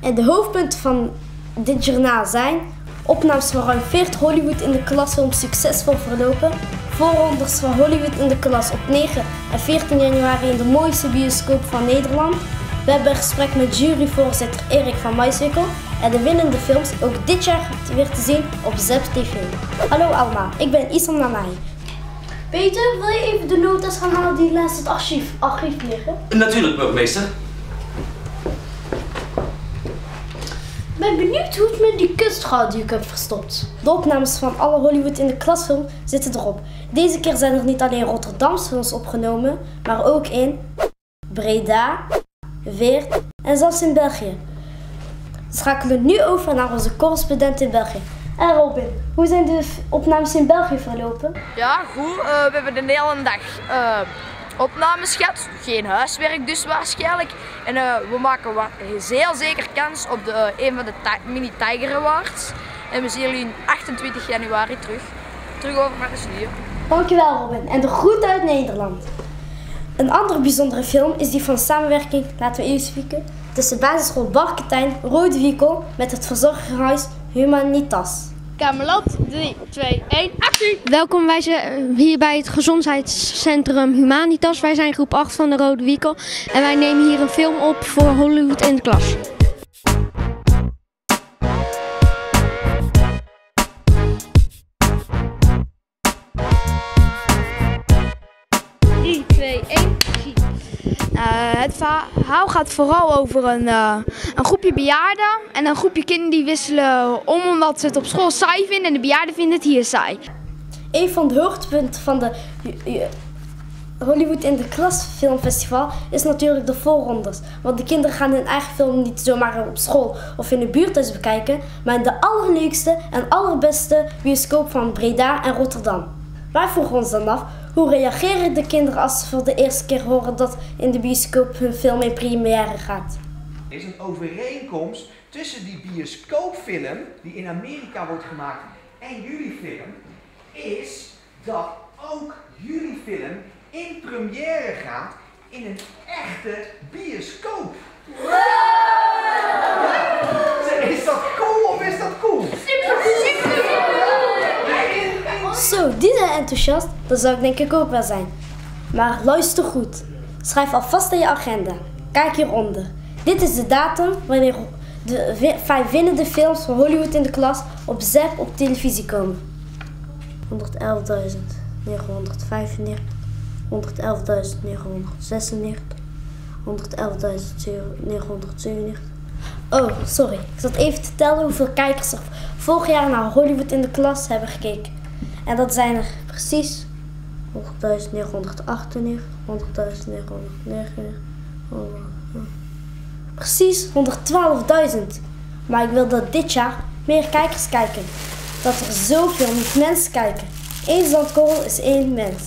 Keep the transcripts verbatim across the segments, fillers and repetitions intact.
En de hoofdpunten van dit journaal zijn opnames van ruim veertig Hollywood in de klasfilms succesvol verlopen, voorrondes van Hollywood in de klas op negen en veertien januari in de mooiste bioscoop van Nederland. We hebben een gesprek met juryvoorzitter Erik van Muiswinkel en de winnende films ook dit jaar weer te zien op ZEP T V. Hallo allemaal, ik ben Isan Namai. Peter, wil je even de notas gaan halen die naast het archief, archief liggen? Natuurlijk, burgemeester. Ik ben benieuwd hoe het met die kunstgoud die ik heb verstopt. De opnames van alle Hollywood in de klasfilm zitten erop. Deze keer zijn er niet alleen Rotterdamse films opgenomen, maar ook in Breda, Weert en zelfs in België. Schakelen we nu over naar onze correspondent in België. En Robin, hoe zijn de opnames in België verlopen? Ja, goed. Uh, we hebben de hele dag uh, opnames gehad. Geen huiswerk dus waarschijnlijk. En uh, we maken heel zeker kans op de, uh, een van de mini Tiger Awards. En we zien jullie achtentwintig januari terug. Terug over naar de studio. Dankjewel Robin. En de groeten uit Nederland. Een andere bijzondere film is die van samenwerking, laten we even spreken, tussen basisschool Barkentijn, Rode Wiekel met het verzorgingshuis Humanitas. Kamerlad, drie, twee, één, actie! Welkom, wij zijn hier bij het gezondheidscentrum Humanitas. Wij zijn groep acht van de Rode Wiekel en wij nemen hier een film op voor Hollywood in de klas. drie, twee, één, actie! Uh, het verhaal gaat vooral over een, uh, een groepje bejaarden en een groepje kinderen die wisselen om omdat ze het op school saai vinden en de bejaarden vinden het hier saai. Een van de hoogtepunten van de Hollywood in de Klas Filmfestival is natuurlijk de voorrondes. Want de kinderen gaan hun eigen film niet zomaar op school of in de buurthuis bekijken, maar in de allerleukste en allerbeste bioscoop van Breda en Rotterdam. Wij vroegen ons dan af, hoe reageren de kinderen als ze voor de eerste keer horen dat in de bioscoop hun film in première gaat? Er is een overeenkomst tussen die bioscoopfilm die in Amerika wordt gemaakt en jullie film, is dat ook jullie film in première gaat in een echte bioscoop. Wow! Is dat cool of is dat cool? Super, super, super. Zo, die zijn enthousiast, dat zou ik denk ik ook wel zijn. Maar luister goed, schrijf alvast in je agenda, kijk hieronder. Dit is de datum wanneer de vijf winnende films van Hollywood in de klas op ZEP op televisie komen. honderd elf duizend negenhonderdvijfennegentig, honderd elf duizend negenhonderdzesennegentig, honderd elf duizend negenhonderdzevenennegentig. Oh, sorry. Ik zat even te tellen hoeveel kijkers er vorig jaar naar Hollywood in de klas hebben gekeken. En dat zijn er precies honderdduizend negenhonderdachtennegentig, honderdduizend negenhonderdnegenennegentig. Precies honderdtwaalfduizend. Maar ik wil dat dit jaar meer kijkers kijken. Dat er zoveel niet mensen kijken. Eén zandkorrel is één mens.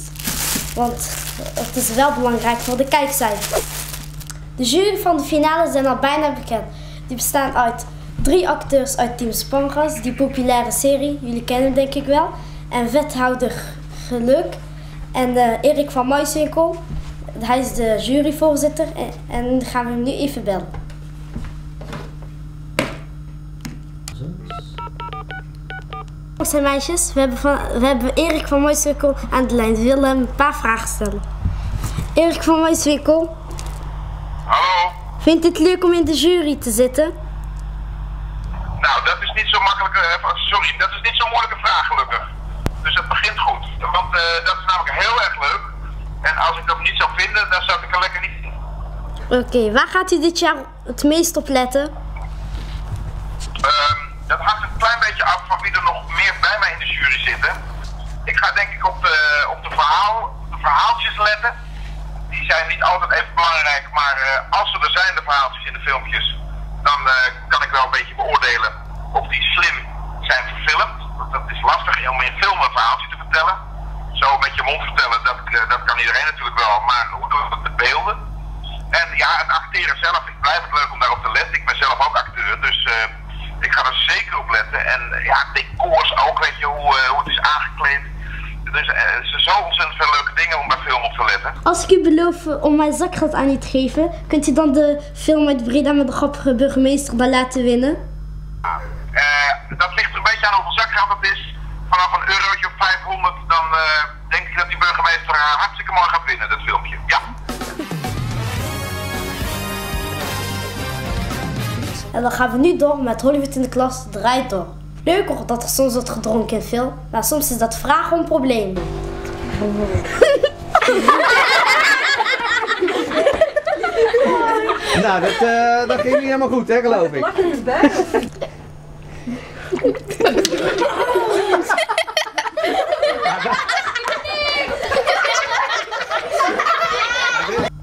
Want het is wel belangrijk voor de kijkcijfers. De jury van de finale zijn al bijna bekend. Die bestaan uit drie acteurs uit Team Spangas, die populaire serie, jullie kennen hem denk ik wel. En wethouder Geluk. En uh, Erik van Muiswinkel. Hij is de juryvoorzitter en, en gaan we hem nu even bellen. Jongens en meisjes, we hebben, van, we hebben Erik van Muiswinkel aan de lijn. We willen hem een paar vragen stellen. Erik van Muiswinkel. Hallo. Vindt het leuk om in de jury te zitten? Nou, dat is niet zo makkelijk. Uh, sorry, dat is niet zo'n moeilijke vraag gelukkig. Dus dat begint goed. Want uh, dat is namelijk heel erg leuk. En als ik dat niet zou vinden, dan zou ik er lekker niet in. Oké, okay, waar gaat u dit jaar het meest op letten? Um, dat hangt een klein beetje af van wie er nog meer bij mij in de jury zitten. Ik ga denk ik op de, op de, verhaal, de verhaaltjes letten. Die zijn niet altijd even belangrijk, maar uh, als er zijn de verhaaltjes in de filmpjes, dan uh, kan ik wel een beetje beoordelen of die slim zijn verfilmd. Want dat is lastig om in film een verhaaltje te vertellen. Zo met je mond vertellen, dat, dat kan iedereen natuurlijk wel, maar hoe doen we dat met beelden? En ja, het acteren zelf, ik blijf het leuk om daarop te letten. Ik ben zelf ook acteur, dus uh, ik ga er zeker op letten. En ja, decors ook, weet je, hoe, uh, hoe het is aangekleed. dus er zijn zo ontzettend veel leuke dingen om bij film op te letten. Als ik u beloof om mijn zakgeld aan je te geven, kunt u dan de film uit Breda met de grappige burgemeester bij laten winnen? Ja, uh, dat ligt een beetje aan hoeveel zakgeld dat is. Vanaf een eurotje of vijfhonderd, dan uh, denk ik dat die burgemeester uh, hartstikke mooi gaat winnen, dat filmpje. Ja. En dan gaan we nu door met Hollywood in de klas draait door. Leuk hoor dat er soms wordt gedronken in film, maar soms is dat vraag om probleem. Nou, dat, uh, dat ging niet helemaal goed, hè, geloof ik. Lachen is best.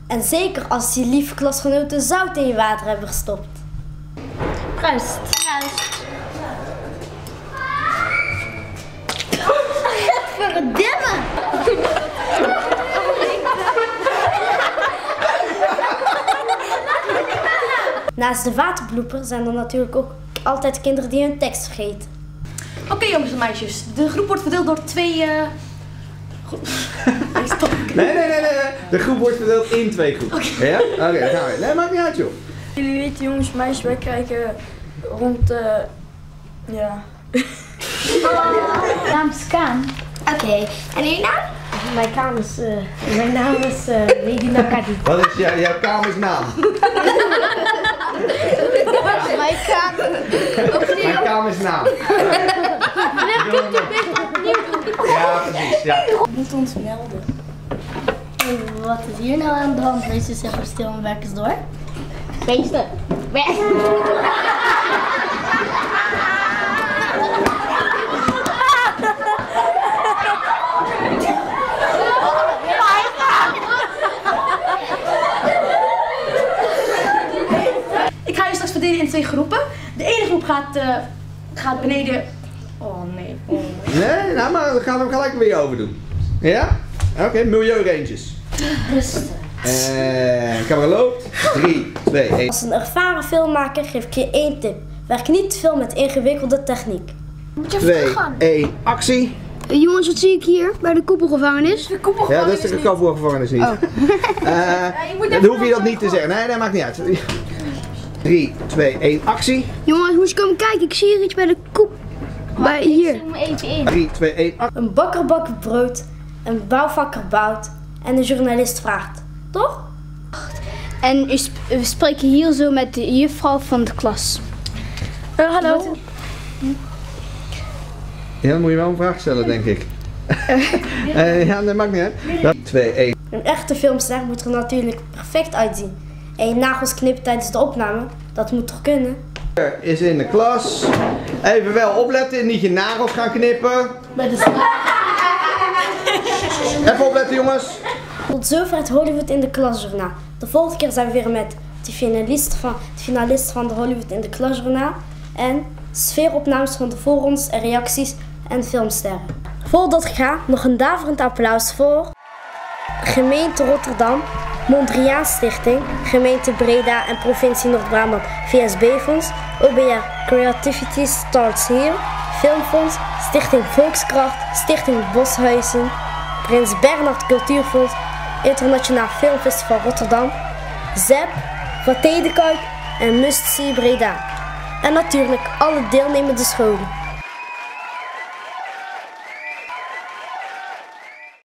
En zeker als die lieve klasgenoten zout in je water hebben gestopt. Proost. Proost. Verdimme! Naast de waterbloeper zijn er natuurlijk ook altijd kinderen die hun tekst vergeten. Oké okay, jongens en meisjes, de groep wordt verdeeld door twee... Uh... nee, nee, nee, nee, de groep wordt verdeeld in twee groepen. Okay. Ja? Oké, okay, gaan we. Nee, maakt niet uit joh. Jullie weten jongens en meisjes, wij krijgen rond... Uh... ja... Mijn naam is Kaan. Oké, okay. En uw naam? Mijn naam is, uh, mijn naam is uh, Medina Kadi. Wat is jouw, jouw kamersnaam? Mijn Kaan. Mijn kamersnaam. Ja, precies, ja. We moeten ons melden. Wat is hier nou aan de hand? Meester zegt maar stil en werk eens door. Meester. In twee groepen. De ene groep gaat, uh, gaat beneden. Oh nee, oh nee. Nee, nou maar we gaan hem gelijk weer over doen. Ja? Oké, okay, milieuranges. Rustig. En camera loopt. drie, twee, één. Als een ervaren filmmaker geef ik je één tip. Werk niet te veel met ingewikkelde techniek. Moet je even teruggaan. één, actie. Uh, jongens, wat zie ik hier? Bij de koepelgevangenis. De koepelgevangenis. Ja, dat is de koepelgevangenis niet. Oh. uh, ja, dan hoef je dat niet te zeggen. Nee, dat maakt niet uit. drie, twee, één, actie. Jongens, moest ik komen kijken? Ik zie hier iets bij de koep. Bij hier. drie, twee, één, actie. Een bakker bakt brood, een bouwvakker bouwt en een journalist vraagt. Toch? En we spreken hier zo met de juffrouw van de klas. Uh, hallo. Ja, dan moet je wel een vraag stellen, denk ik. uh, ja, dat maakt niet uit. twee, één. Een echte filmster moet er natuurlijk perfect uitzien. En je nagels knippen tijdens de opname, dat moet toch kunnen? Er is in de klas. Even wel opletten, niet je nagels gaan knippen. Bij de even opletten jongens. Tot zover het Hollywood in de klasjournaal. De volgende keer zijn we weer met de finalist van, de finalist van de Hollywood in de klasjournaal. En sfeeropnames van de voorrondes en reacties en filmsterren. Voordat ik ga, nog een daverend applaus voor Gemeente Rotterdam, Mondriaan Stichting, Gemeente Breda en Provincie Noord-Brabant, V S B Fonds, O B R Creativity Starts Here, Filmfonds, Stichting Volkskracht, Stichting Boshuizen, Prins Bernhard Cultuurfonds, Internationaal Filmfestival Rotterdam, Z E P, Van en Must See Breda. En natuurlijk alle deelnemende scholen.